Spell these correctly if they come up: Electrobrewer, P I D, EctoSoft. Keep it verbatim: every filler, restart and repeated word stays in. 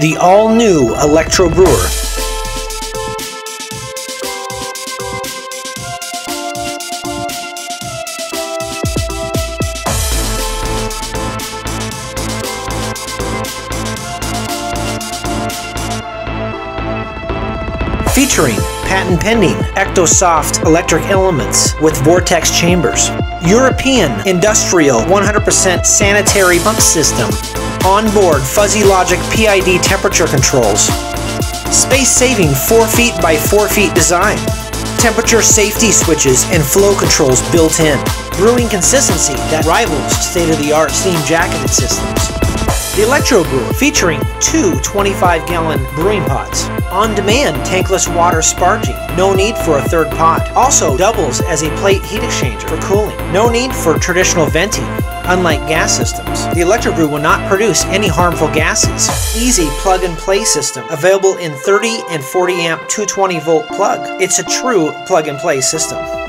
The all-new Electrobrewer. Featuring patent-pending EctoSoft electric elements with vortex chambers, European industrial one hundred percent sanitary pump system, onboard fuzzy logic P I D temperature controls, space-saving four feet by four feet design, temperature safety switches and flow controls built in, brewing consistency that rivals state-of-the-art steam jacketed systems. The Electrobrewer, featuring two twenty-five gallon brewing pots, on-demand tankless water sparging, no need for a third pot, also doubles as a plate heat exchanger for cooling, no need for traditional venting. Unlike gas systems, the Electrobrew will not produce any harmful gases. Easy plug-and-play system, available in thirty and forty amp two twenty volt plug. It's a true plug-and-play system.